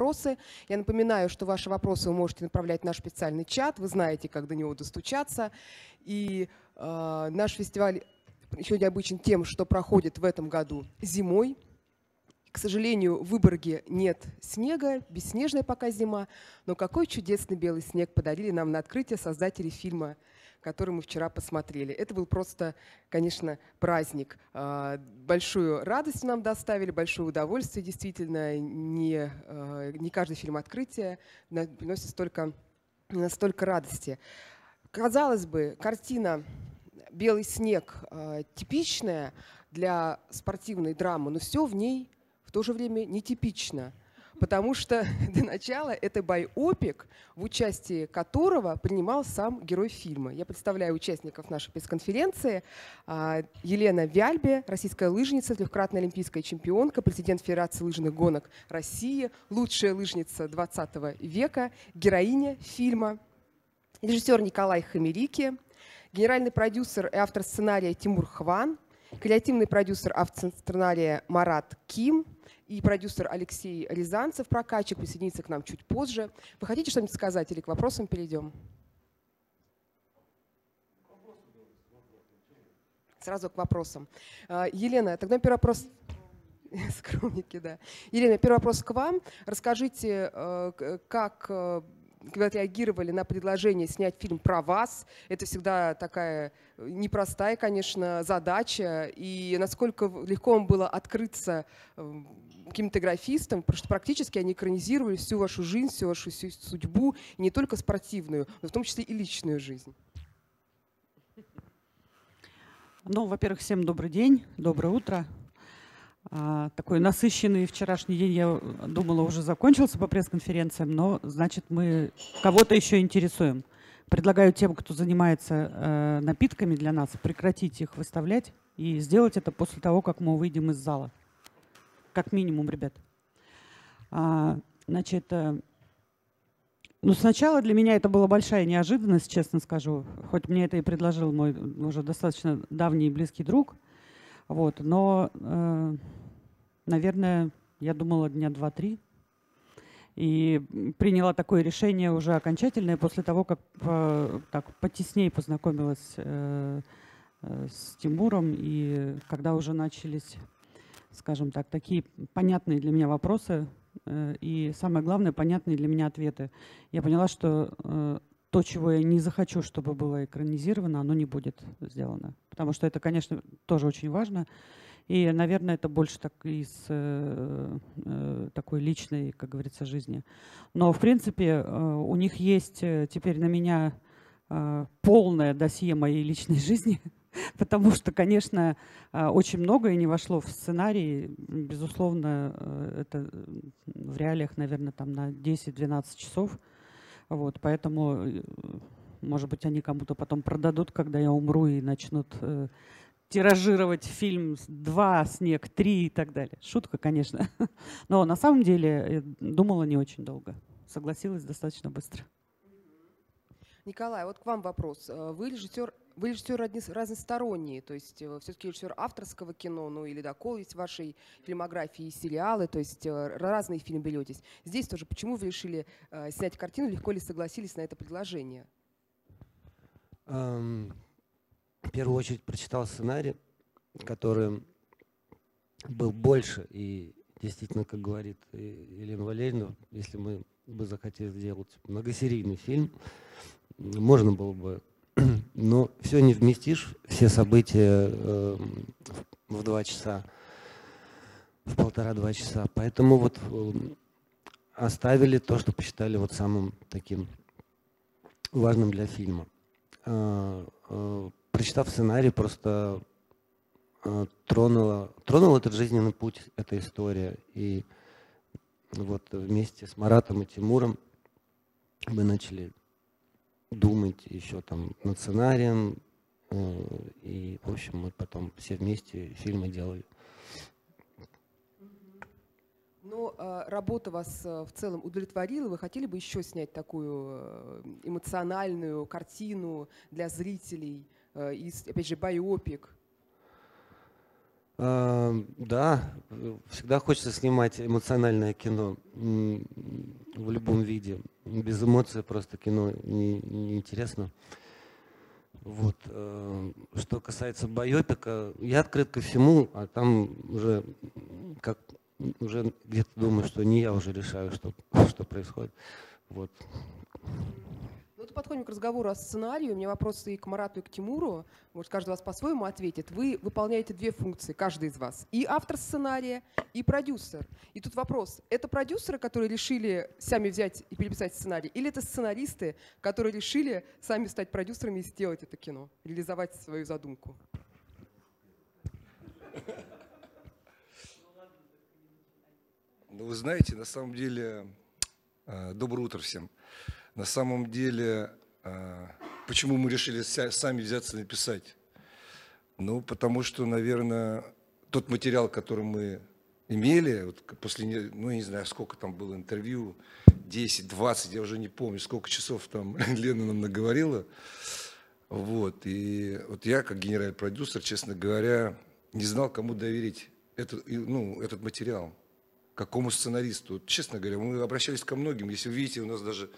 вопросы. Я напоминаю, что ваши вопросы вы можете направлять в наш специальный чат. Вы знаете, как до него достучаться. И наш фестиваль еще необычен тем, что проходит в этом году зимой. К сожалению, в Выборге нет снега, бесснежная пока зима, но какой чудесный белый снег подарили нам на открытие создатели фильма, который мы вчера посмотрели. Это был просто, конечно, праздник. Большую радость нам доставили, большое удовольствие. Действительно, не каждый фильм открытия приносит столько радости. Казалось бы, картина «Белый снег» типичная для спортивной драмы, но все в ней в то же время нетипично, потому что до начала это байопик, в участии которого принимал сам герой фильма. Я представляю участников нашей пресс-конференции. Елена Вяльбе, российская лыжница, трехкратная олимпийская чемпионка, президент Федерации лыжных гонок России, лучшая лыжница 20 века, героиня фильма. Режиссер Николай Хомерики, генеральный продюсер и автор сценария Тимур Хван, креативный продюсер автосценария Марат Ким и продюсер Алексей Рязанцев, прокатчик, присоединится к нам чуть позже. Вы хотите что-нибудь сказать или к вопросам перейдем? Сразу к вопросам. Елена, тогда первый вопрос. Скромники, да. Елена, первый вопрос к вам. Расскажите, как вы отреагировали на предложение снять фильм про вас. Это всегда такая непростая, конечно, задача. И насколько легко вам было открыться кинематографистам, потому что практически они экранизировали всю вашу жизнь, всю вашу судьбу, и не только спортивную, но в том числе и личную жизнь. Ну, во-первых, всем добрый день, доброе утро. Такой насыщенный вчерашний день, я думала, уже закончился по пресс-конференциям, но, значит, мы кого-то еще интересуем. Предлагаю тем, кто занимается напитками для нас, прекратить их выставлять и сделать это после того, как мы выйдем из зала. Как минимум, ребят. Ну, сначала для меня это была большая неожиданность, честно скажу. Хоть мне это и предложил мой уже достаточно давний и близкий друг. Вот, но, наверное, я думала дня 2-3 и приняла такое решение уже окончательное после того, как потеснее познакомилась с Тимуром и когда уже начались, скажем так, такие понятные для меня вопросы и, самое главное, понятные для меня ответы. Я поняла, что то, чего я не захочу, чтобы было экранизировано, оно не будет сделано. Потому что это, конечно, тоже очень важно. И, наверное, это больше так из такой личной, как говорится, жизни. Но, в принципе, у них есть теперь на меня полное досье моей личной жизни. Потому что, конечно, очень многое не вошло в сценарий. Безусловно, это в реалиях, наверное, там на 10-12 часов. Вот, поэтому, может быть, они кому-то потом продадут, когда я умру, и начнут тиражировать фильм «2», «Снег», «3» и так далее. Шутка, конечно. Но на самом деле думала не очень долго. Согласилась достаточно быстро. Николай, вот к вам вопрос. Вы режиссер разносторонний, то есть все-таки режиссер авторского кино, ну или «Ледокол» есть в вашей фильмографии, и сериалы, то есть разные фильмы беретесь. Здесь тоже почему вы решили снять картину, легко ли согласились на это предложение? В первую очередь прочитал сценарий, который был больше, и действительно, как говорит Елена Валерьевна, если мы бы захотели сделать многосерийный фильм, можно было бы, но все не вместишь, все события в 2 часа, в 1,5-2 часа. Поэтому вот оставили то, что посчитали вот самым таким важным для фильма. Прочитав сценарий, просто тронул этот жизненный путь, эта история. И вот вместе с Маратом и Тимуром мы начали думать еще там над сценарием, и, в общем, мы потом все вместе фильмы делали. Но работа вас в целом удовлетворила? Вы хотели бы еще снять такую эмоциональную картину для зрителей? И, опять же, байопик? Да, всегда хочется снимать эмоциональное кино. в любом виде. Без эмоций просто кино неинтересно. Вот. Что касается байопика, я открыт ко всему, а там уже как уже где-то думаю, что не я уже решаю, что происходит. Вот. Вот подходим к разговору о сценарии. У меня вопросы и к Марату, и к Тимуру. Может, каждый из вас по-своему ответит. Вы выполняете две функции, каждый из вас. И автор сценария, и продюсер. И тут вопрос. Это продюсеры, которые решили сами взять и переписать сценарий? Или это сценаристы, которые решили сами стать продюсерами и сделать это кино? Реализовать свою задумку? Ну, вы знаете, на самом деле... Доброе утро всем. На самом деле, почему мы решили сами взяться написать? Ну, потому что, наверное, тот материал, который мы имели, вот после, ну, я не знаю, сколько там было интервью, 10, 20, я уже не помню, сколько часов там Лена нам наговорила. Вот, и вот я, как генеральный продюсер, честно говоря, не знал, кому доверить этот материал, какому сценаристу. Вот, честно говоря, мы обращались ко многим. Если вы видите, у нас даже...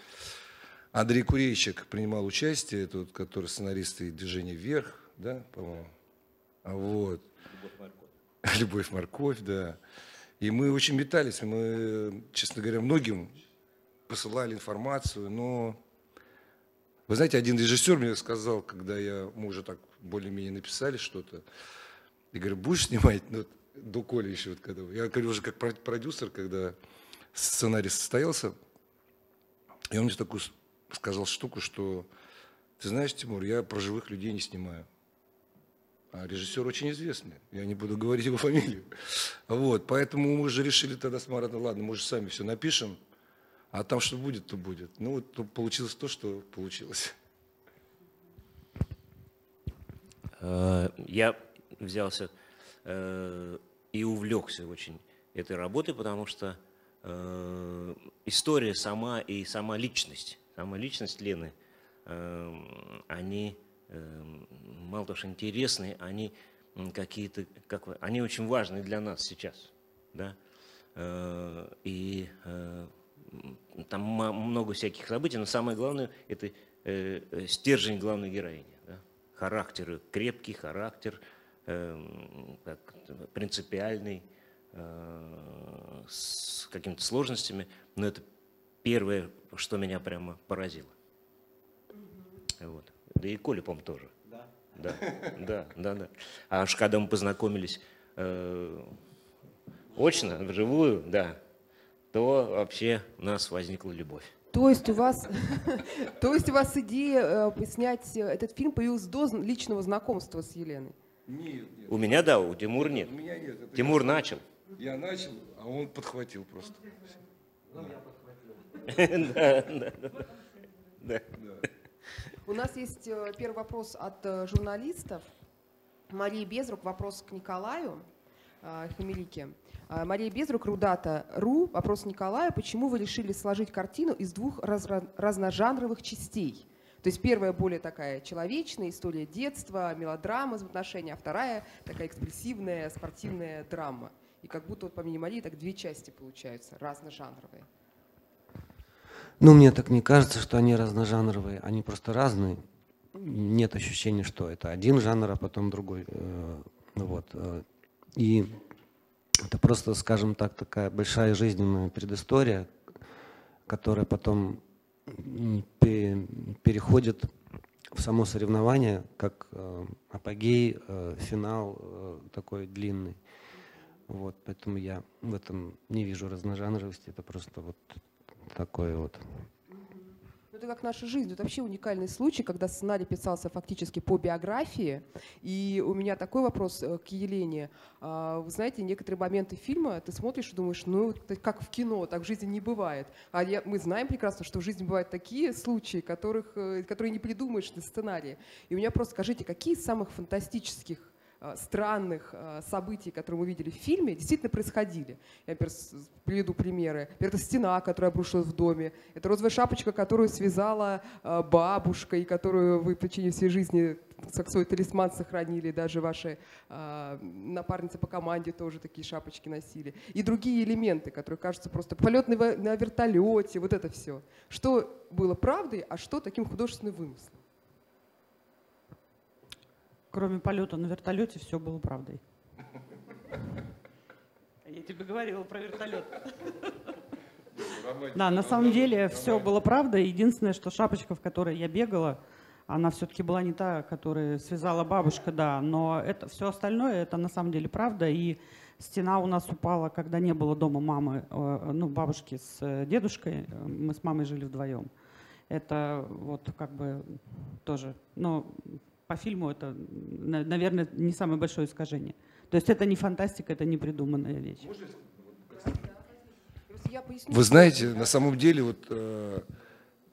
Андрей Курейчик принимал участие, тот, который сценарист и «Движение вверх», да, по-моему. Вот. «Любовь, морковь», да. И мы очень метались, мы, честно говоря, многим посылали информацию, но... Вы знаете, один режиссер мне сказал, когда мы уже так более-менее написали что-то, я говорю, будешь снимать? Ну, до Коли еще, вот, когда... Я говорю, уже как продюсер, когда сценарий состоялся, и он мне такую... сказал штуку, что, ты знаешь, Тимур, я про живых людей не снимаю. А режиссер очень известный, я не буду говорить его фамилию. Вот, поэтому мы же решили тогда с Маратом, ладно, мы же сами все напишем, а там что будет, то будет. Ну, вот то получилось то, что получилось. Я взялся и увлекся очень этой работой, потому что история сама и сама личность, сама личность Лены, они мало того, что интересные, они какие-то, как вы, они очень важны для нас сейчас, да, и там много всяких событий, но самое главное – это стержень главной героини, да? Характер, крепкий характер, принципиальный, с какими-то сложностями, но это первое, что меня прямо поразило. Вот. Да и Коля, по-моему, тоже. Да. Да. Да, да, да. А уж когда мы познакомились очно, вживую, да, то вообще у нас возникла любовь. То есть у вас идея снять этот фильм появилась до личного знакомства с Еленой? Нет, нет. У меня да, у Тимура нет. У меня нет. Тимур начал. Я начал, а он подхватил просто. У нас есть первый вопрос от журналистов. Мария Безрук, вопрос к Николаю Хомерике. Мария Безрук, Рудата.ру, вопрос Николаю. Почему вы решили сложить картину из двух разножанровых частей? То есть первая более такая человечная, история детства, мелодрама, взаимоотношения, а вторая такая экспрессивная, спортивная драма. И как будто вот, по мнению Марии, так две части получаются, разножанровые. Ну, мне так не кажется, что они разножанровые, они просто разные. Нет ощущения, что это один жанр, а потом другой. Вот. И это просто, скажем так, такая большая жизненная предыстория, которая потом переходит в само соревнование, как апогей, финал такой длинный. Вот, поэтому я в этом не вижу разножанровости, это просто вот... такое вот. Это как наша жизнь. Это вообще уникальный случай, когда сценарий писался фактически по биографии. И у меня такой вопрос к Елене. Вы знаете, некоторые моменты фильма ты смотришь и думаешь, ну, как в кино, так в жизни не бывает. А мы знаем прекрасно, что в жизни бывают такие случаи, которые не придумаешь на сценарии. И у меня просто скажите, какие из самых фантастических странных событий, которые мы видели в фильме, действительно происходили. Я, например, приведу примеры. Это стена, которая обрушилась в доме. Это розовая шапочка, которую связала бабушка, и которую вы в течение всей жизни как свой талисман сохранили, даже ваши напарницы по команде тоже такие шапочки носили. И другие элементы, которые кажутся просто полет на вертолете, вот это все. Что было правдой, а что таким художественным вымыслом? Кроме полета на вертолете все было правдой. Я тебе говорила про вертолет. Да, на самом деле все было правдой. Единственное, что шапочка, в которой я бегала, она все-таки была не та, которую связала бабушка, да. Но это все остальное, это на самом деле правда. И стена у нас упала, когда не было дома мамы, ну, бабушки с дедушкой. Мы с мамой жили вдвоем. Это вот как бы тоже, но по фильму это, наверное, не самое большое искажение. То есть это не фантастика, это не придуманная вещь. Вы знаете, на самом деле, вот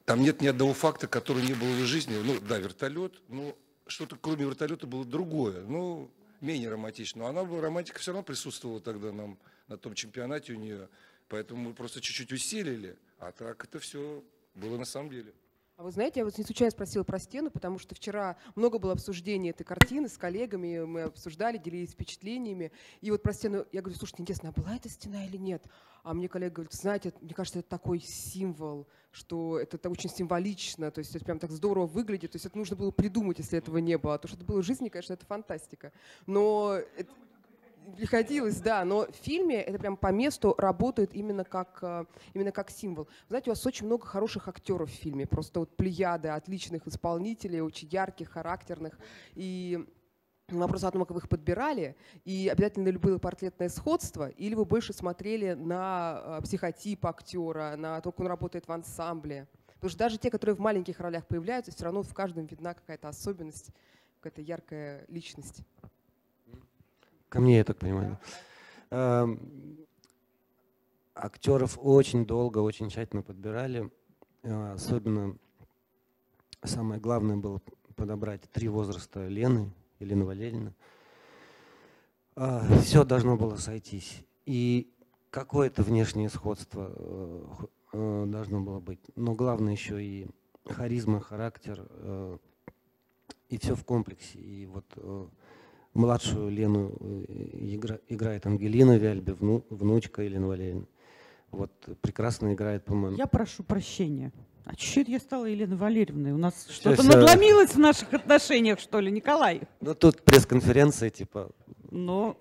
там нет ни одного факта, который не был в жизни. Ну да, вертолет, но что-то кроме вертолета было другое, ну менее романтично. Она была, романтика все равно присутствовала тогда нам на том чемпионате у нее, поэтому мы просто чуть-чуть усилили, а так это все было на самом деле. А вы знаете, я вот не случайно спросила про стену, потому что вчера много было обсуждений этой картины с коллегами, мы обсуждали, делились впечатлениями. И вот про стену, я говорю, слушайте, интересно, а была эта стена или нет? А мне коллега говорит, знаете, мне кажется, это такой символ, что это очень символично, то есть это прям так здорово выглядит, то есть это нужно было придумать, если этого не было. А то, что это было в жизни, конечно, это фантастика. Но это приходилось, да, но в фильме это прям по месту работает именно как символ. Знаете, у вас очень много хороших актеров в фильме, просто вот плеяды отличных исполнителей, очень ярких, характерных. И вопрос о том, как вы их подбирали, и обязательно ли было портретное сходство, или вы больше смотрели на психотип актера, на то, как он работает в ансамбле. Потому что даже те, которые в маленьких ролях появляются, все равно в каждом видна какая-то особенность, какая-то яркая личность. Ко мне, я так понимаю. Актеров очень долго, очень тщательно подбирали. Особенно самое главное было подобрать три возраста Лены, Елены Валерьевны. Все должно было сойтись. И какое-то внешнее сходство должно было быть. Но главное еще и харизма, характер. И все в комплексе. И вот... Младшую Лену играет Ангелина Вяльбе, внучка Елены Валерьевны. Вот, прекрасно играет, по-моему. Я прошу прощения. А чуть я стала Еленой Валерьевной? У нас что-то надломилось в наших отношениях, что ли, Николай? Ну, тут пресс-конференция, типа... Ну,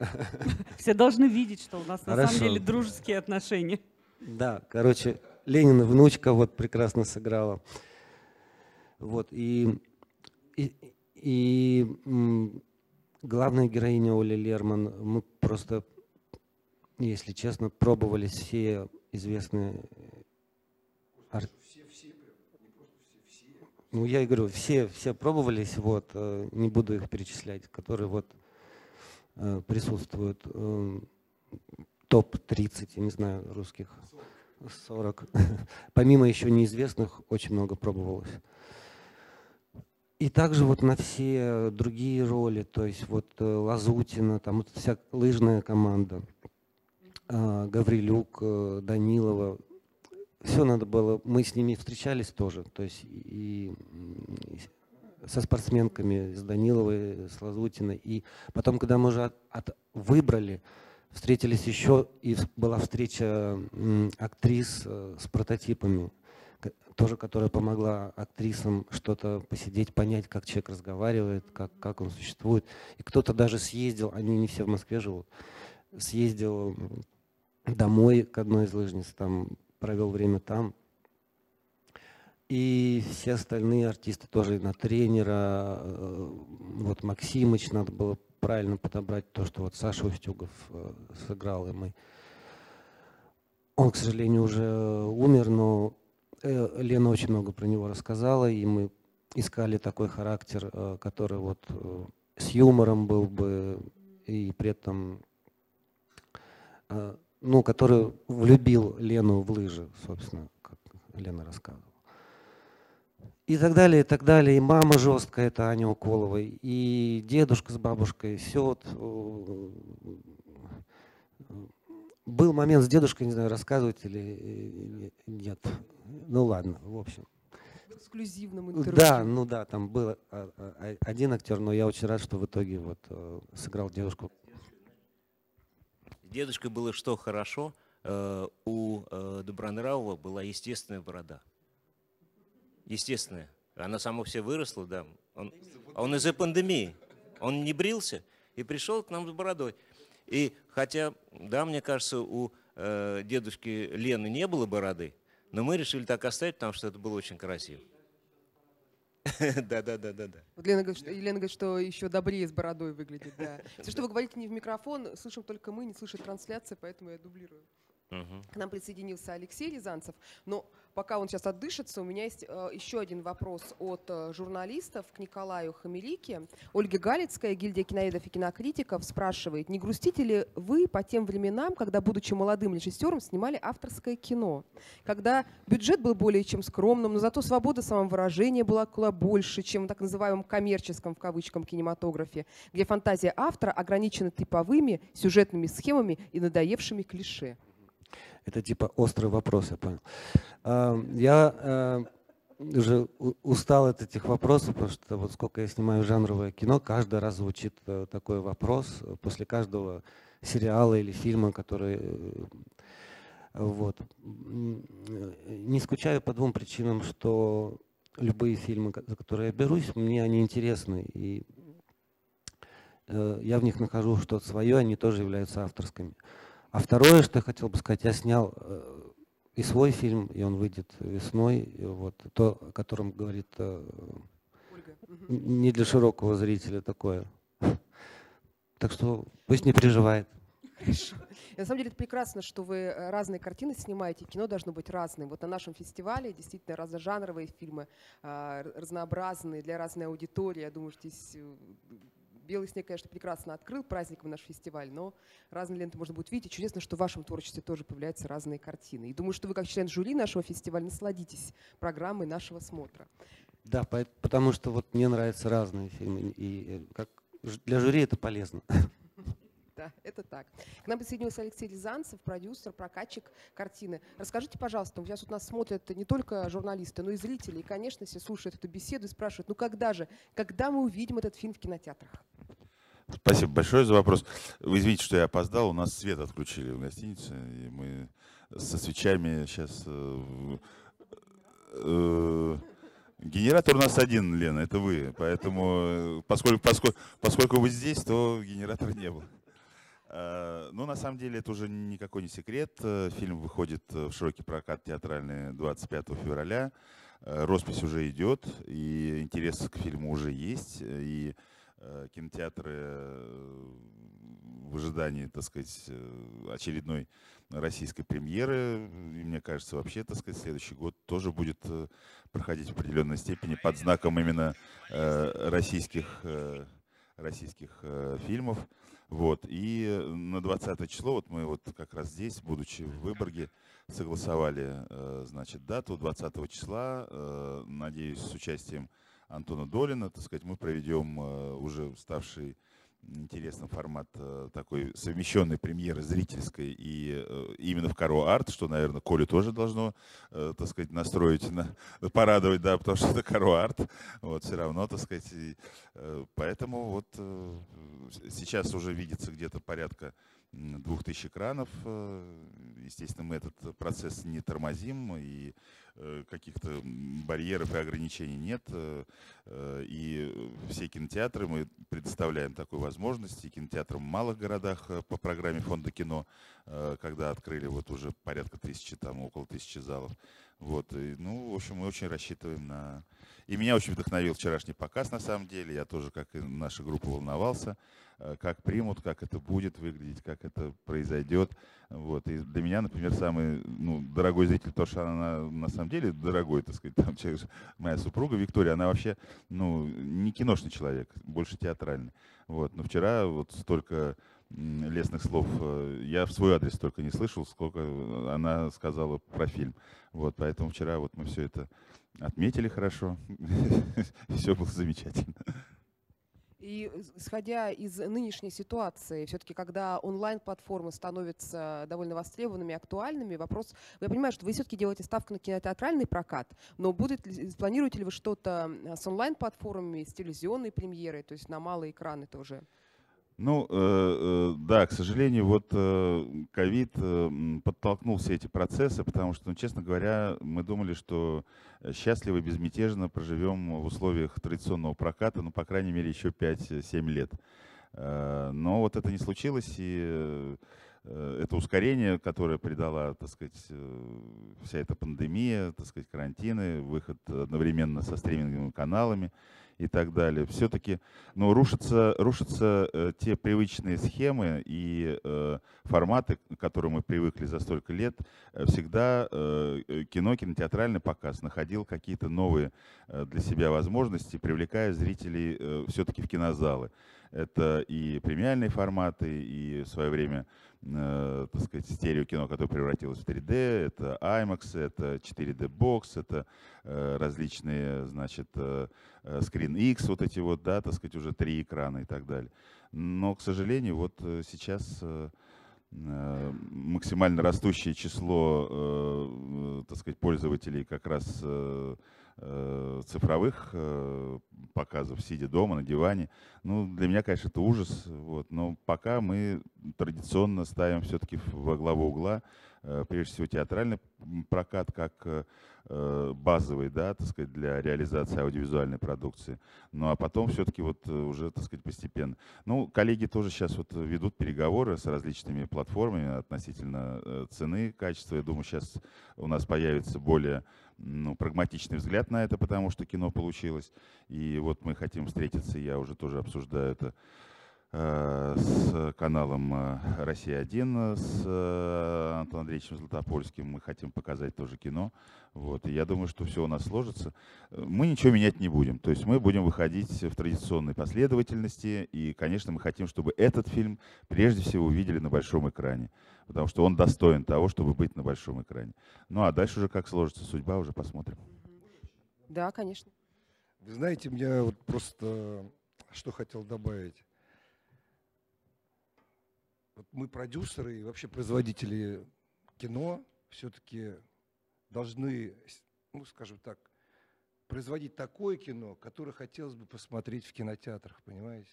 все должны видеть, что у нас на самом деле дружеские отношения. Да, короче, Ленина внучка вот прекрасно сыграла. Вот, и главная героиня Оля Лерман, мы просто, если честно, пробовали все известные ну, я и говорю, все пробовались, вот, не буду их перечислять, которые вот присутствуют, топ-30, я не знаю, русских, 40. Помимо еще неизвестных, очень много пробовалось. И также вот на все другие роли, то есть вот Лазутина, там вот вся лыжная команда, Гаврилюк, Данилова, все надо было, мы с ними встречались тоже, то есть и со спортсменками, с Даниловой, с Лазутиной, и потом, когда мы уже выбрали, встретились еще, и была встреча актрис с прототипами, тоже, которая помогла актрисам что-то посидеть, понять, как человек разговаривает, как он существует. И кто-то даже съездил, они не все в Москве живут, съездил домой к одной из лыжниц, там провел время там. И все остальные артисты тоже на тренера. Вот Максимыч надо было правильно подобрать, то, что вот Саша Устюгов сыграл, и мы. Он, к сожалению, уже умер, но Лена очень много про него рассказала, и мы искали такой характер, который вот с юмором был бы, и при этом, ну, который влюбил Лену в лыжи, собственно, как Лена рассказывала. И так далее, и так далее. И мама жесткая, это Аня Уколова, и дедушка с бабушкой, все вот... Был момент с дедушкой, не знаю, рассказывать или нет. Ну ладно, в общем. эксклюзивном интервью. Да, ну да, там был один актер, но я очень рад, что в итоге вот сыграл девушку. Дедушка было что хорошо, у Добронравова была естественная борода. Естественная. Она сама все выросла, да. Он из-за пандемии. Он не брился и пришел к нам с бородой. И хотя, да, мне кажется, у дедушки Лены не было бороды, но мы решили так оставить, потому что это было очень красиво. Да. Елена говорит, что еще добрее с бородой выглядит. Все, что вы говорите, не в микрофон, слышим только мы, не слышит трансляция, поэтому я дублирую. К нам присоединился Алексей Рязанцев, но пока он сейчас отдышится, у меня есть еще один вопрос от журналистов к Николаю Хомерики. Ольга Галицкая, гильдия киноведов и кинокритиков, спрашивает, не грустите ли вы по тем временам, когда, будучи молодым режиссером, снимали авторское кино? Когда бюджет был более чем скромным, но зато свобода самовыражения была куда больше, чем в так называемом коммерческом, в кавычках, кинематографе, где фантазия автора ограничена типовыми сюжетными схемами и надоевшими клише. Это типа острый вопрос, я понял. Я уже устал от этих вопросов, потому что вот сколько я снимаю жанровое кино, каждый раз звучит такой вопрос после каждого сериала или фильма, который... Вот. Не скучаю по двум причинам, что любые фильмы, за которые я берусь, мне они интересны. И я в них нахожу что-то свое, они тоже являются авторскими. А второе, что я хотел бы сказать, я снял и свой фильм, и он выйдет весной, вот, то, о котором говорит Ольга. Не для широкого зрителя такое. Так что пусть не переживает. Хорошо. На самом деле это прекрасно, что вы разные картины снимаете, кино должно быть разным. Вот на нашем фестивале действительно разножанровые фильмы, разнообразные для разной аудитории, я думаю, что здесь... Белый снег, конечно, прекрасно открыл праздником наш фестиваль, но разные ленты можно будет видеть. Чудесно, что в вашем творчестве тоже появляются разные картины. И думаю, что вы, как член жюри нашего фестиваля, насладитесь программой нашего смотра. Да, потому что вот мне нравятся разные фильмы, и как для жюри это полезно. Да, это так. К нам присоединился Алексей Рязанцев, продюсер, прокатчик картины. Расскажите, пожалуйста, сейчас вот нас смотрят не только журналисты, но и зрители. И, конечно, все слушают эту беседу и спрашивают, ну когда мы увидим этот фильм в кинотеатрах? Спасибо большое за вопрос. Вы извините, что я опоздал, у нас свет отключили в гостинице, и мы со свечами сейчас... Генератор у нас один, Лена, это вы. Поэтому, поскольку вы здесь, то генератора не было. Ну, на самом деле, это уже никакой не секрет. Фильм выходит в широкий прокат театральный 25 февраля. Роспись уже идет, и интерес к фильму уже есть. И кинотеатры в ожидании, так сказать, очередной российской премьеры. И мне кажется, вообще, так сказать, следующий год тоже будет проходить в определенной степени под знаком именно российских фильмов. Вот. И на 20 число, вот мы вот как раз здесь, будучи в Выборге, согласовали, значит, дату 20 числа, надеюсь, с участием Антона Долина, так сказать, мы проведем уже ставший интересным формат такой совмещенной премьеры зрительской и именно в Karo Art, что, наверное, Колю тоже должно, так сказать, настроить, порадовать, да, потому что это Karo Art, вот, все равно, так сказать, и, поэтому вот сейчас уже видится где-то порядка 2000 экранов, естественно, мы этот процесс не тормозим, и каких-то барьеров и ограничений нет, и все кинотеатры, мы предоставляем такую возможность, и кинотеатрам в малых городах по программе фонда кино, когда открыли вот уже порядка 1000, там около 1000 залов. Вот, и, ну, в общем, мы очень рассчитываем на... И меня очень вдохновил вчерашний показ, на самом деле. Я тоже, как и наша группа, волновался, как примут, как это будет выглядеть, как это произойдет. Вот. И для меня, например, самый дорогой зритель, потому что она на самом деле дорогой, так сказать, там, человек, моя супруга Виктория, она вообще не киношный человек, больше театральный. Вот. Но вчера вот столько... лестных слов я в свой адрес только не слышал, сколько она сказала про фильм. Вот, поэтому вчера вот мы все это отметили хорошо, все было замечательно. И исходя из нынешней ситуации, все-таки когда онлайн-платформы становятся довольно востребованными, актуальными, вопрос... Я понимаю, что вы все-таки делаете ставку на кинотеатральный прокат, но планируете ли вы что-то с онлайн-платформами, с телевизионной премьерой, то есть на малые экраны тоже? Ну, да, к сожалению, вот ковид подтолкнул все эти процессы, потому что, ну, честно говоря, мы думали, что счастливо и безмятежно проживем в условиях традиционного проката, ну, по крайней мере, еще 5-7 лет. Но вот это не случилось, и это ускорение, которое придала, так сказать, вся эта пандемия, так сказать, карантины, выход одновременно со стриминговыми каналами и так далее. Все-таки, ну, рушатся те привычные схемы и форматы, к которым мы привыкли за столько лет. Всегда кино, кинотеатральный показ находил какие-то новые для себя возможности, привлекая зрителей все-таки в кинозалы. Это и премиальные форматы, и в свое время, так сказать, стереокино, которое превратилось в 3D, это IMAX, это 4D-бокс, это различные, значит, Screen X, вот эти вот, да, так сказать, уже 3 экрана и так далее. Но, к сожалению, вот сейчас максимально растущее число, так сказать, пользователей как раз цифровых показов, сидя дома, на диване. Ну, для меня, конечно, это ужас. Вот. Но пока мы традиционно ставим все-таки во главу угла, прежде всего, театральный прокат как базовый, да, так сказать, для реализации аудиовизуальной продукции. Ну, а потом все-таки вот уже, так сказать, постепенно. Ну, коллеги тоже сейчас вот ведут переговоры с различными платформами относительно цены, качества. Я думаю, сейчас у нас появится более, ну, прагматичный взгляд на это, потому что кино получилось. И вот мы хотим встретиться, я уже тоже обсуждаю это с каналом «Россия 1», с Антоном Андреевичем Златопольским. Мы хотим показать тоже кино. Вот. И я думаю, что все у нас сложится. Мы ничего менять не будем. То есть мы будем выходить в традиционной последовательности. И, конечно, мы хотим, чтобы этот фильм прежде всего увидели на большом экране. Потому что он достоин того, чтобы быть на большом экране. Ну а дальше уже как сложится судьба, уже посмотрим. Да, конечно. Вы знаете, меня вот просто что хотел добавить. Мы, продюсеры и вообще производители кино, все-таки должны, ну, скажем так, производить такое кино, которое хотелось бы посмотреть в кинотеатрах, понимаете?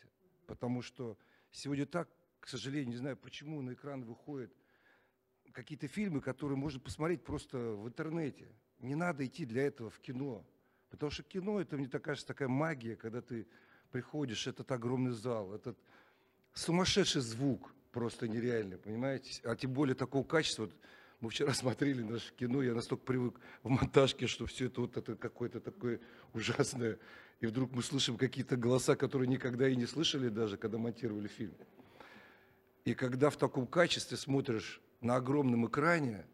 Потому что сегодня так, к сожалению, не знаю почему, на экран выходят какие-то фильмы, которые можно посмотреть просто в интернете. Не надо идти для этого в кино. Потому что кино, это, мне так кажется, такая магия, когда ты приходишь, этот огромный зал, этот сумасшедший звук. Просто нереально, понимаете? А тем более такого качества. Вот мы вчера смотрели наше кино, я настолько привык в монтажке, что все это вот это какое-то такое ужасное. И вдруг мы слышим какие-то голоса, которые никогда и не слышали даже, когда монтировали фильм. И когда в таком качестве смотришь на огромном экране,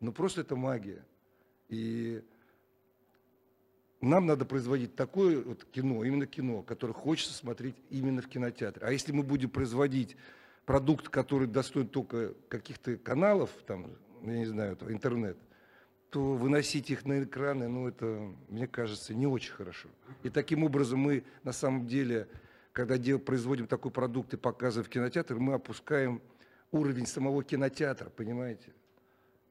ну просто это магия. И нам надо производить такое вот кино, именно кино, которое хочется смотреть именно в кинотеатре. А если мы будем производить продукт, который достоин только каких-то каналов, там, я не знаю, интернет, то выносить их на экраны, ну, это, мне кажется, не очень хорошо. И таким образом мы, на самом деле, когда производим такой продукт и показываем в кинотеатр, мы опускаем уровень самого кинотеатра, понимаете?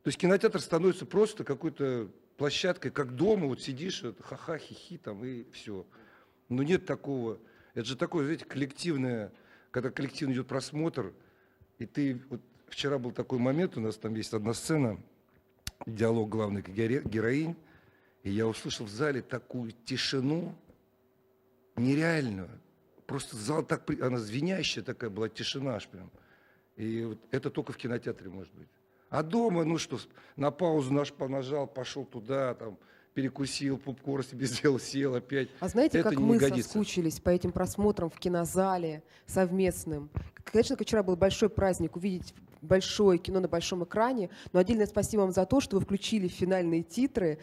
То есть кинотеатр становится просто какой-то площадкой, как дома, вот сидишь, ха-ха, хи-хи, там, и все. Но нет такого, это же такое, знаете, коллективное... Когда коллективно идет просмотр, и ты... Вот вчера был такой момент, у нас там есть одна сцена, диалог главных героинь, и я услышал в зале такую тишину нереальную. Просто зал так... Она звенящая такая была, тишина аж прям. И вот это только в кинотеатре может быть. А дома, ну что, на паузу наш понажал, пошел туда, там... перекусил, попкорн себе сделал, сел опять. А знаете, это как мы соскучились по этим просмотрам в кинозале совместным? Конечно, вчера был большой праздник увидеть большое кино на большом экране, но отдельное спасибо вам за то, что вы включили в финальные титры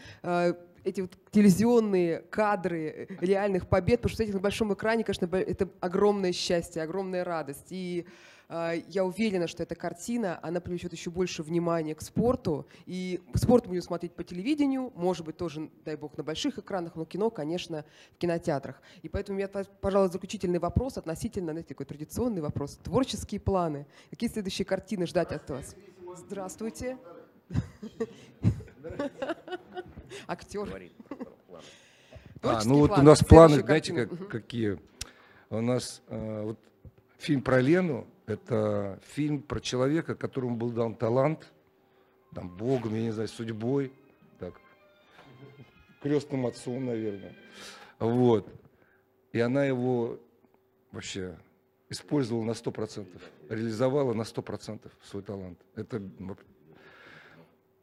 эти вот телевизионные кадры реальных побед, потому что на большом экране, конечно, это огромное счастье, огромная радость. И Я уверена, что эта картина, она привлечет еще больше внимания к спорту. И спорт будем смотреть по телевидению, может быть, тоже, дай бог, на больших экранах, но кино, конечно, в кинотеатрах. И поэтому у меня, пожалуй, заключительный вопрос относительно, знаете, такой традиционный вопрос. Творческие планы. Какие следующие картины ждать от вас? Здравствуйте. Актер. Ну вот у нас планы, знаете, какие? У нас фильм про Лену, это фильм про человека, которому был дан талант, там, Богом, я не знаю, судьбой, так, крестным отцом, наверное. Вот. И она его вообще использовала на 100%, реализовала на 100% свой талант. Это...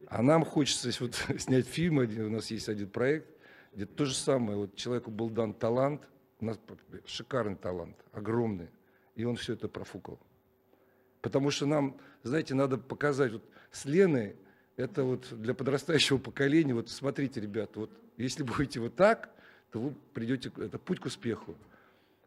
А нам хочется вот, снять фильм, у нас есть один проект, где то же самое, вот человеку был дан талант, у нас шикарный талант, огромный. И он все это профукал. Потому что нам, знаете, надо показать, вот с Леной, это вот для подрастающего поколения, вот смотрите, ребята, вот если будете вот так, то вы придете, это путь к успеху.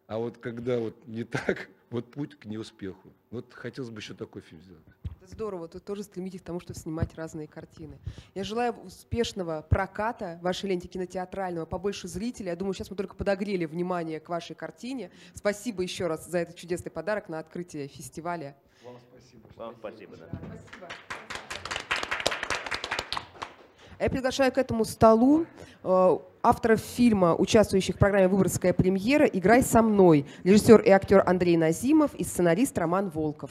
А вот когда вот не так, вот путь к неуспеху. Вот хотелось бы еще такой фильм сделать. Здорово, тут тоже стремитесь к тому, чтобы снимать разные картины. Я желаю успешного проката вашей ленте кинотеатрального, побольше зрителей. Я думаю, сейчас мы только подогрели внимание к вашей картине. Спасибо еще раз за этот чудесный подарок на открытие фестиваля. Вам спасибо. Вам спасибо. Да. Спасибо. Я приглашаю к этому столу авторов фильма, участвующих в программе «Выборгская премьера» «Играй со мной», режиссер и актер Андрей Назимов и сценарист Роман Волков.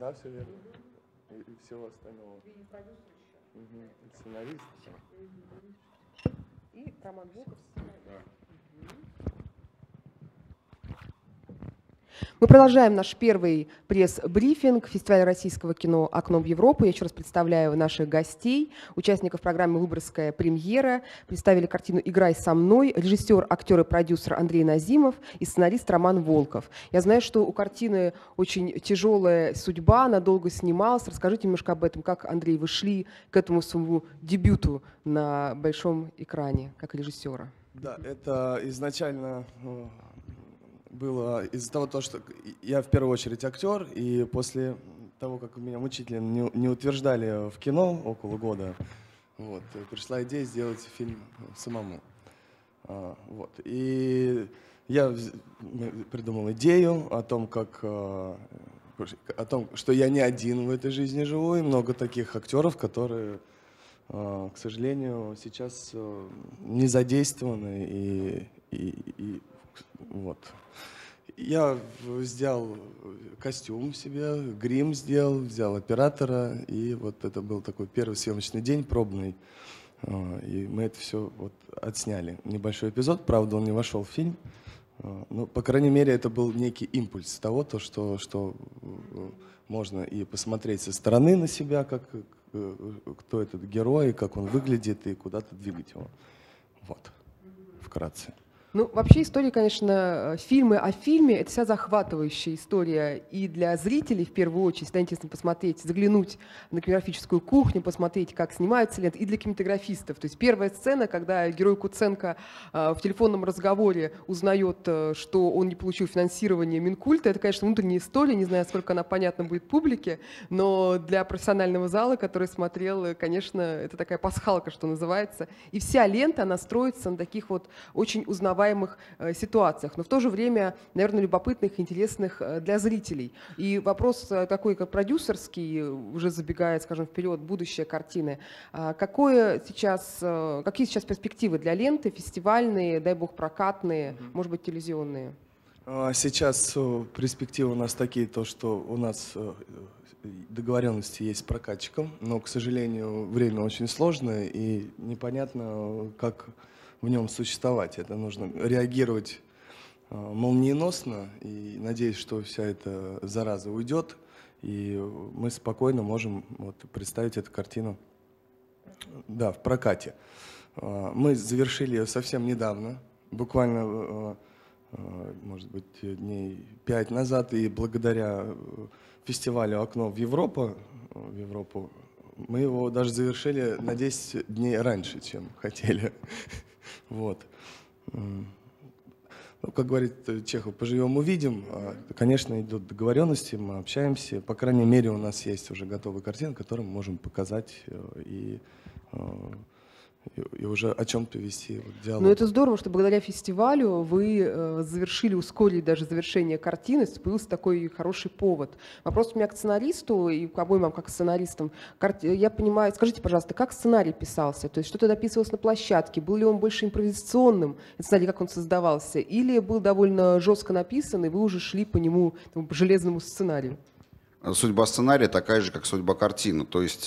Да, все верно. И всего остального. И продюсер еще. Угу. И сценарист. И Роман Волков. Мы продолжаем наш первый пресс-брифинг фестиваля российского кино «Окном в Европу». Я еще раз представляю наших гостей, участников программы «Выборгская премьера». Представили картину «Играй со мной» режиссер, актер и продюсер Андрей Назимов и сценарист Роман Волков. Я знаю, что у картины очень тяжелая судьба, она долго снималась. Расскажите немножко об этом, как, Андрей, вы шли к этому своему дебюту на большом экране как режиссера. Да, это изначально... было из-за того, что я в первую очередь актер, и после того, как меня мучительно не утверждали в кино около года, вот, пришла идея сделать фильм самому. Вот. И я придумал идею о том, что я не один в этой жизни живу, и много таких актеров, которые, к сожалению, сейчас не задействованы и вот. Я сделал костюм себе, грим сделал, взял оператора, и вот это был такой первый съемочный день, пробный. И мы это все вот отсняли. Небольшой эпизод, правда, он не вошел в фильм, но, по крайней мере, это был некий импульс того, что можно и посмотреть со стороны на себя, как, кто этот герой, как он выглядит, и куда-то двигать его. Вот, вкратце. Ну, вообще история, конечно, фильмы о фильме – это вся захватывающая история. И для зрителей, в первую очередь, всегда интересно посмотреть, заглянуть на кинематографическую кухню, посмотреть, как снимаются ленты, и для кинематографистов. То есть первая сцена, когда герой Куценко в телефонном разговоре узнает, что он не получил финансирование Минкульта, это, конечно, внутренняя история, не знаю, сколько она понятна будет публике, но для профессионального зала, который смотрел, конечно, это такая пасхалка, что называется. И вся лента, она строится на таких вот очень узнаваемых ситуациях, но в то же время, наверное, любопытных, интересных для зрителей. И вопрос такой, как продюсерский, уже забегая, скажем, вперед, будущее картины. Какие сейчас перспективы для ленты, фестивальные, дай бог, прокатные, может быть, телевизионные? Сейчас перспективы у нас такие, то, что у нас договоренности есть с прокатчиком, но, к сожалению, время очень сложное и непонятно, как в нем существовать. Это нужно реагировать молниеносно, и надеюсь, что вся эта зараза уйдет, и мы спокойно можем вот представить эту картину, да, в прокате. Мы завершили ее совсем недавно, буквально, может быть, дней 5 назад, и благодаря фестивалю «Окно в Европу», мы его даже завершили на 10 дней раньше, чем хотели. Вот. Ну, как говорит Чехов, поживем, увидим. Конечно, идут договоренности, мы общаемся. По крайней мере, у нас есть уже готовая картина, которую мы можем показать и уже о чем-то вести диалог. Ну, это здорово, что благодаря фестивалю вы завершили, ускорили даже завершение картины, появился такой хороший повод. Вопрос у меня к сценаристу и к обоим вам как сценаристам. Я понимаю, скажите, пожалуйста, как сценарий писался? То есть что-то дописывалось на площадке? Был ли он больше импровизационным? Это сценарий, как он создавался? Или был довольно жестко написан, и вы уже шли по нему, там, по железному сценарию? Судьба сценария такая же, как судьба картины. То есть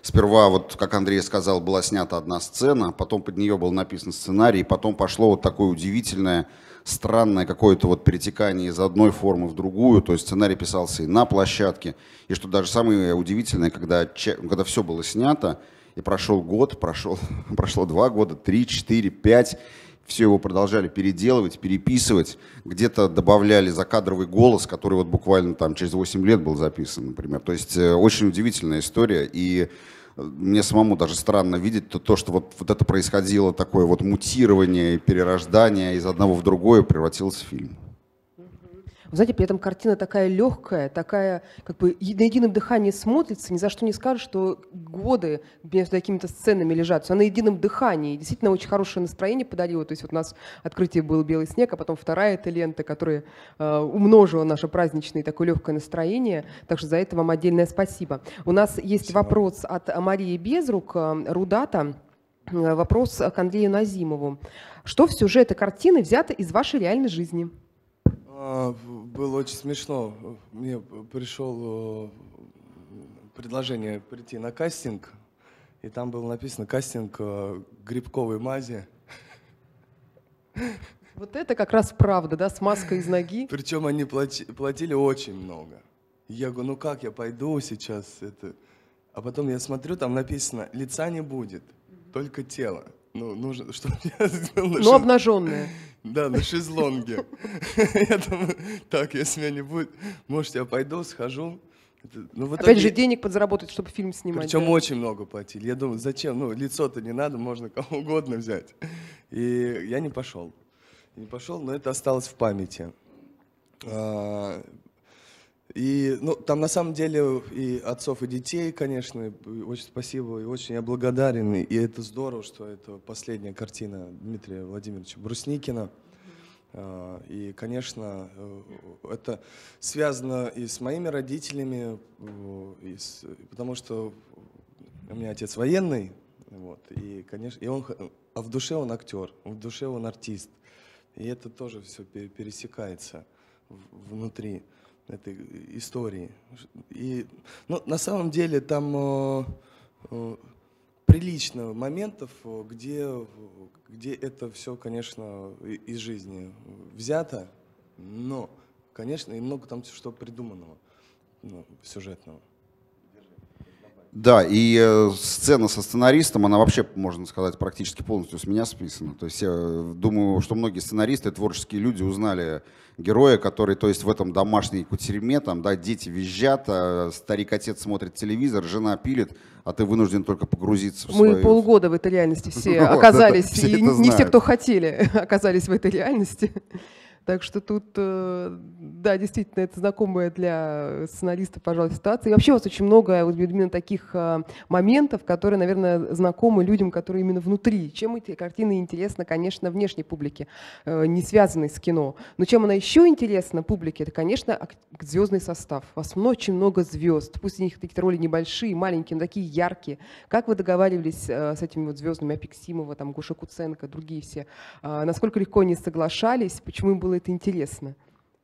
сперва, вот, как Андрей сказал, была снята одна сцена, потом под нее был написан сценарий, и потом пошло вот такое удивительное, странное какое-то вот перетекание из одной формы в другую. То есть сценарий писался и на площадке. И что даже самое удивительное, когда все было снято, и прошел год, прошло 2 года, 3, 4, 5. Все его продолжали переделывать, переписывать. Где-то добавляли закадровый голос, который вот буквально там через 8 лет был записан, например. То есть очень удивительная история. И мне самому даже странно видеть то, что вот это происходило, такое вот мутирование, перерождание из одного в другое превратилось в фильм. Вы знаете, при этом картина такая легкая, такая, как бы, на едином дыхании смотрится, ни за что не скажешь, что годы между какими-то сценами лежат. Она на едином дыхании. Действительно, очень хорошее настроение подарила. То есть вот у нас открытие был «Белый снег», а потом вторая эта лента, которая умножила наше праздничное такое легкое настроение. Так что за это вам отдельное спасибо. У нас есть вопрос от Марии Безрук, Рудата. Вопрос к Андрею Назимову. Что в сюжете картины взято из вашей реальной жизни? Было очень смешно. Мне пришло предложение прийти на кастинг, и там было написано «кастинг грибковой мази». Вот это как раз правда, да, смазка из ноги. Причем они платили очень много. Я говорю, ну как я пойду сейчас? Это... А потом я смотрю, там написано «лица не будет, только тело». Ну, нужно, чтобы я сделал... Ну, обнаженное. Да, на шезлонге. Я думаю, так, если меня не будет, может, я пойду, схожу. Опять же, денег подзаработать, чтобы фильм снимать. Причем очень много платили. Я думаю, зачем? Ну, лицо-то не надо, можно кого угодно взять. И я не пошел. Не пошел, но это осталось в памяти. И, ну, там на самом деле и отцов, и детей, конечно, очень спасибо, и очень я благодарен. И это здорово, что это последняя картина Дмитрия Владимировича Брусникина. И, конечно, это связано и с моими родителями, и с, потому что у меня отец военный, вот, и, конечно, и он, а в душе он актер, в душе он артист. И это тоже все пересекается внутри этой истории. И, ну, на самом деле там прилично моментов, где это все, конечно, из жизни взято, но, конечно, и много там что придуманного, ну, сюжетного. Да, и сцена со сценаристом, она вообще, можно сказать, практически полностью с меня списана. То есть я думаю, что многие сценаристы, творческие люди узнали героя, который, то есть в этом домашней кутерьме, там, да, дети визжат, а старик-отец смотрит телевизор, жена пилит, а ты вынужден только погрузиться в свою... Мы полгода в этой реальности все оказались, и не все, кто хотели, оказались в этой реальности. Так что тут, да, действительно, это знакомая для сценариста, пожалуй, ситуация. И вообще у вас очень много вот, именно таких моментов, которые, наверное, знакомы людям, которые именно внутри. Чем эти картины интересны, конечно, внешней публике, не связанной с кино. Но чем она еще интересна публике, это, конечно, звездный состав. У вас очень много звезд. Пусть у них какие-то роли небольшие, маленькие, но такие яркие. Как вы договаривались с этими вот звездами Апексимова, там, Гоша Куценко, другие все? Насколько легко они соглашались? Почему им было это интересно?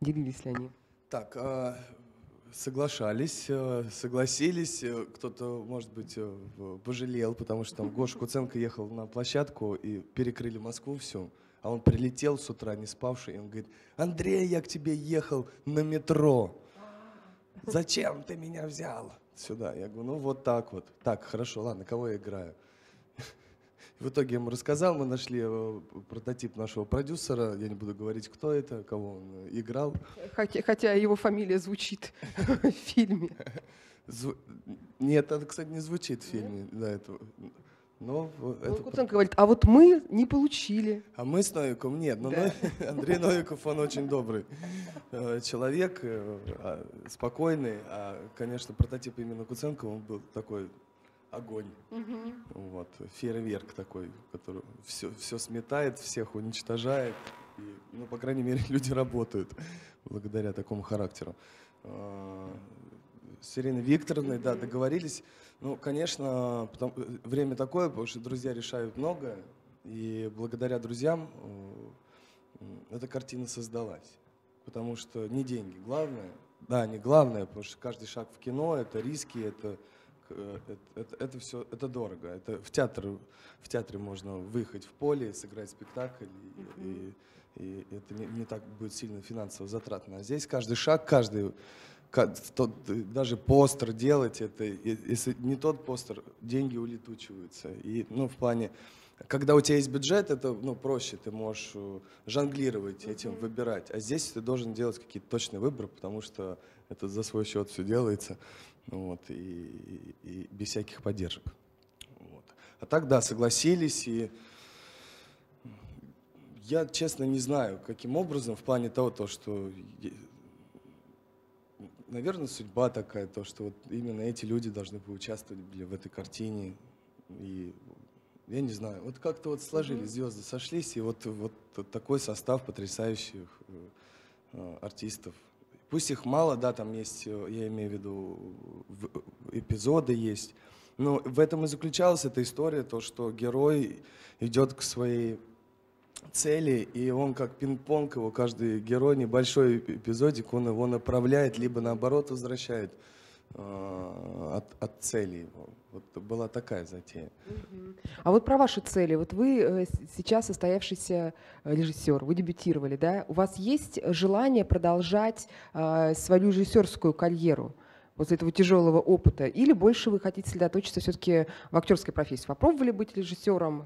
Делились ли они? Так, соглашались, согласились. Кто-то, может быть, пожалел, потому что там Гоша Куценко ехал на площадку и перекрыли Москву всю. А он прилетел с утра, не спавший, и он говорит: Андрей, я к тебе ехал на метро. Зачем ты меня взял сюда? Я говорю, ну вот так вот. Так, хорошо, ладно, кого я играю? В итоге я ему рассказал, мы нашли прототип нашего продюсера, я не буду говорить, кто это, кого он играл. Хотя его фамилия звучит в фильме. Нет, это, кстати, не звучит в фильме. Но Куценко говорит, а вот мы не получили. А мы с Новиком нет. Но да. Андрей Новиков, он очень добрый человек, спокойный. А, конечно, прототип именно Куценко, он был такой огонь. Угу. Вот, фейерверк такой, который все сметает, всех уничтожает. И, ну, по крайней мере, люди работают благодаря такому характеру. С Ириной Викторовной, да, договорились. Ну, конечно, потом, время такое, потому что друзья решают многое. И благодаря друзьям эта картина создалась. Потому что не деньги главное. Да, не главное, потому что каждый шаг в кино, это риски, это все, это дорого. Это в театре можно выехать в поле, сыграть спектакль. И это не так будет сильно финансово затратно. А здесь каждый шаг, даже постер делать, это если не тот постер, деньги улетучиваются. И, ну, в плане, когда у тебя есть бюджет, это, ну, проще, ты можешь жонглировать этим, выбирать. А здесь ты должен делать какие-то точные выборы, потому что это за свой счет все делается, вот, и без всяких поддержек. Вот. А так, да, согласились. И я, честно, не знаю, каким образом, в плане того, что... Наверное, судьба такая, то, что вот именно эти люди должны поучаствовать в этой картине. И я не знаю, вот как-то вот сложились, звезды сошлись, и вот такой состав потрясающих артистов. Пусть их мало, да, там есть, я имею в виду, эпизоды есть, но в этом и заключалась эта история, то, что герой идет к своей цели, и он как пинг-понг, его каждый герой, небольшой эпизодик, он его направляет, либо наоборот возвращает от цели его. Вот была такая затея. А вот про ваши цели. Вот вы сейчас состоявшийся режиссер, вы дебютировали, да? У вас есть желание продолжать свою режиссерскую карьеру после этого тяжелого опыта? Или больше вы хотите сосредоточиться все-таки в актерской профессии? Попробовали быть режиссером,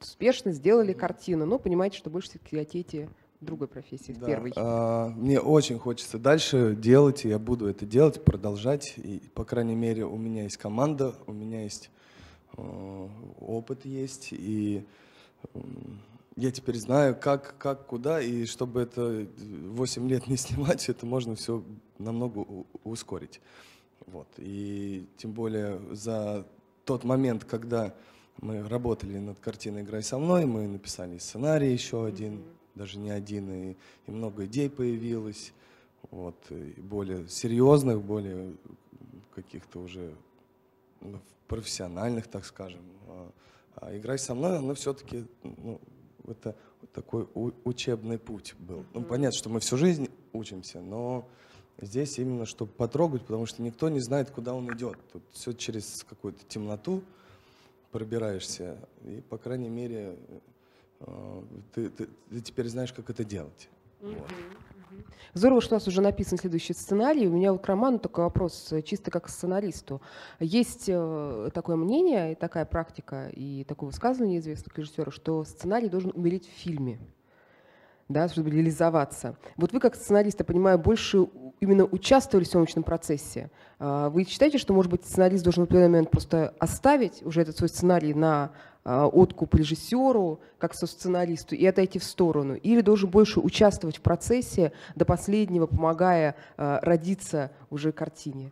успешно сделали картину, но понимаете, что больше все-таки хотите другой профессии, да, первой. Мне очень хочется дальше делать, и я буду это делать, продолжать. И, по крайней мере, у меня есть команда, у меня есть опыт, есть, и я теперь знаю, как, куда, и чтобы это 8 лет не снимать, это можно все намного ускорить. Вот. И тем более за тот момент, когда мы работали над картиной «Играй со мной», мы написали сценарий еще один, даже не один, и много идей появилось, вот, и более серьезных, более каких-то уже профессиональных, так скажем. А «Играй со мной», оно все-таки... Ну, это вот такой учебный путь был. Ну, понятно, что мы всю жизнь учимся, но здесь именно, чтобы потрогать, потому что никто не знает, куда он идет. Тут все через какую-то темноту пробираешься, и, по крайней мере, ты теперь знаешь, как это делать. Вот. Здорово, что у нас уже написан следующий сценарий. У меня вот к Роману такой вопрос, чисто как к сценаристу. Есть такое мнение, и такая практика, и такое высказывание известных режиссеров, что сценарий должен умереть в фильме, да, чтобы реализоваться. Вот вы, как сценарист, я понимаю, больше именно участвовали в съемочном процессе. Вы считаете, что, может быть, сценарист должен в определенный момент просто оставить уже этот свой сценарий на откуп режиссеру, как сценаристу, и отойти в сторону? Или должен больше участвовать в процессе до последнего, помогая родиться уже картине?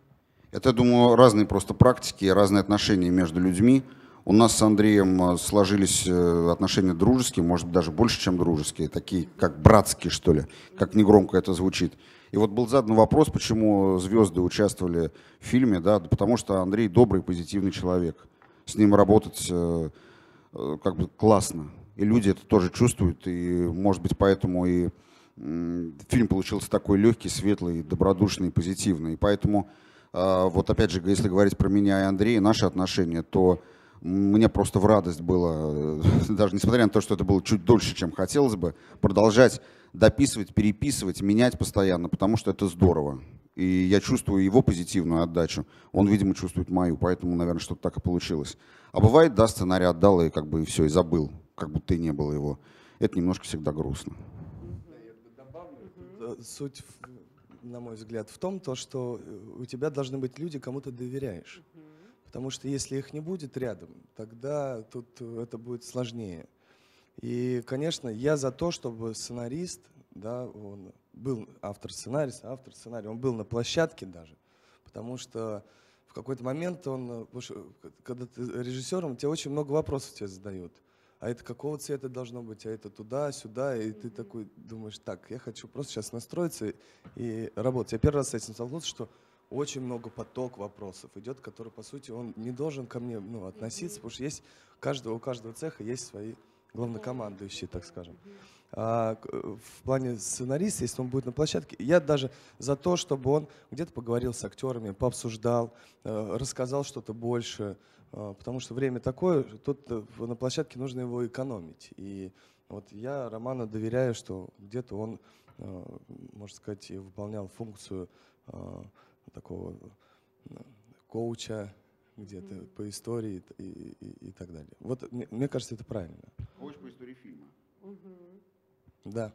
Это, думаю, разные просто практики, разные отношения между людьми. У нас с Андреем сложились отношения дружеские, может, даже больше, чем дружеские, такие как братские, что ли, как негромко это звучит. И вот был задан вопрос, почему звезды участвовали в фильме, да, потому что Андрей добрый, позитивный человек. С ним работать как бы классно. И люди это тоже чувствуют, и, может быть, поэтому и фильм получился такой легкий, светлый, добродушный, позитивный. И поэтому, вот опять же, если говорить про меня и Андрея, наши отношения, то Мне просто в радость было, даже несмотря на то, что это было чуть дольше, чем хотелось бы, продолжать дописывать, переписывать, менять постоянно, потому что это здорово. И я чувствую его позитивную отдачу. Он, видимо, чувствует мою, поэтому, наверное, что-то так и получилось. А бывает, да, сценарий отдал и как бы и все, и забыл, как будто и не было его. Это немножко всегда грустно. Суть, на мой взгляд, в том, что у тебя должны быть люди, кому ты доверяешь. Потому что если их не будет рядом, тогда тут это будет сложнее. И, конечно, я за то, чтобы сценарист, да, он был автор сценария, он был на площадке даже. Потому что в какой-то момент он, когда ты режиссером, тебе очень много вопросов тебе задают. А это какого цвета должно быть, а это туда, сюда. И ты такой думаешь, так, я хочу просто сейчас настроиться и работать. Я первый раз с этим столкнулся, что очень много поток вопросов идет, который, по сути, он не должен ко мне относиться, потому что есть у каждого цеха есть свои главнокомандующие, так скажем. А в плане сценариста, если он будет на площадке, я даже за то, чтобы он где-то поговорил с актерами, пообсуждал, рассказал что-то больше, потому что время такое, тут на площадке нужно его экономить. И вот я Роману доверяю, что где-то он, можно сказать, выполнял функцию такого коуча где-то по истории и так далее. Вот мне кажется, это правильно. Коуч по истории фильма. Да.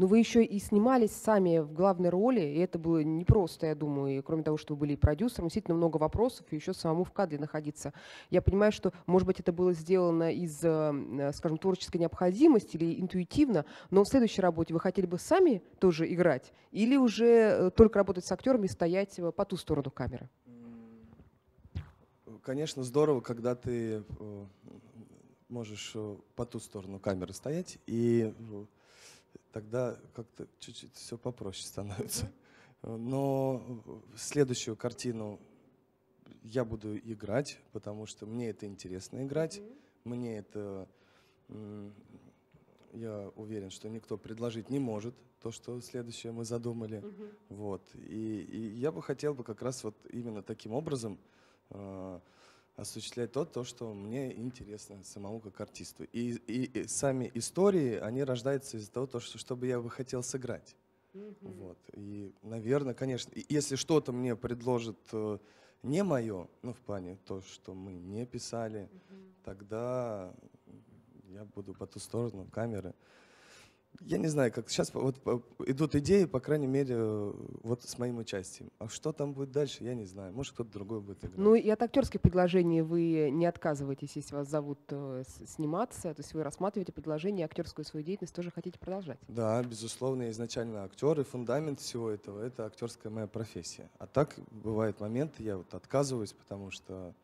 Но вы еще и снимались сами в главной роли, и это было непросто, я думаю. И кроме того, что вы были и продюсером, действительно много вопросов, и еще самому в кадре находиться. Я понимаю, что, может быть, это было сделано из, скажем, творческой необходимости или интуитивно, но в следующей работе вы хотели бы сами тоже играть или уже только работать с актерами и стоять по ту сторону камеры? Конечно, здорово, когда ты можешь по ту сторону камеры стоять и... Тогда как-то чуть-чуть все попроще становится. Но следующую картину я буду играть, потому что мне это интересно играть. Мне это, я уверен, что никто предложить не может то, что следующее мы задумали. Вот. И я бы хотел бы как раз вот именно таким образом осуществлять то, что мне интересно самому как артисту. И сами истории, они рождаются из-за того, что бы я бы хотел сыграть. Вот. И, наверное, конечно, если что-то мне предложит не мое, ну, в плане то, что мы не писали, тогда я буду по ту сторону камеры. Я не знаю, как сейчас вот идут идеи, по крайней мере, вот с моим участием. А что там будет дальше, я не знаю. Может, кто-то другой будет играть. Ну и от актерских предложений вы не отказываетесь, если вас зовут сниматься. То есть вы рассматриваете предложение, актерскую свою деятельность тоже хотите продолжать? Да, безусловно, я изначально актер, и фундамент всего этого — это актерская моя профессия. А так бывают моменты, я вот отказываюсь, потому что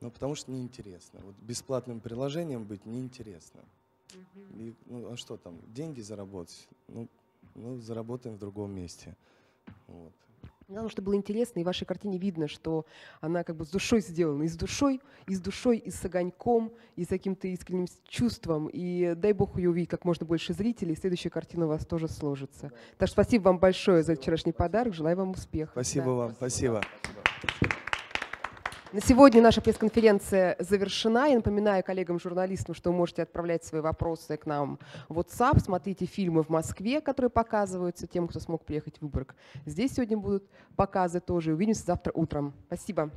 неинтересно. Вот бесплатным приложением быть неинтересно. И, ну, а что там? Деньги заработать? Ну заработаем в другом месте. Вот. Главное, что было интересно, и в вашей картине видно, что она как бы с душой сделана, и с огоньком, и с каким-то искренним чувством. И дай бог ее увидеть как можно больше зрителей, и следующая картина у вас тоже сложится. Да. Так что спасибо вам большое за вчерашний подарок, желаю вам успеха. Спасибо вам, спасибо. На сегодня наша пресс-конференция завершена. Я напоминаю коллегам-журналистам, что вы можете отправлять свои вопросы к нам в WhatsApp. Смотрите фильмы в Москве, которые показываются тем, кто смог приехать в Выборг. Здесь сегодня будут показы тоже. Увидимся завтра утром. Спасибо.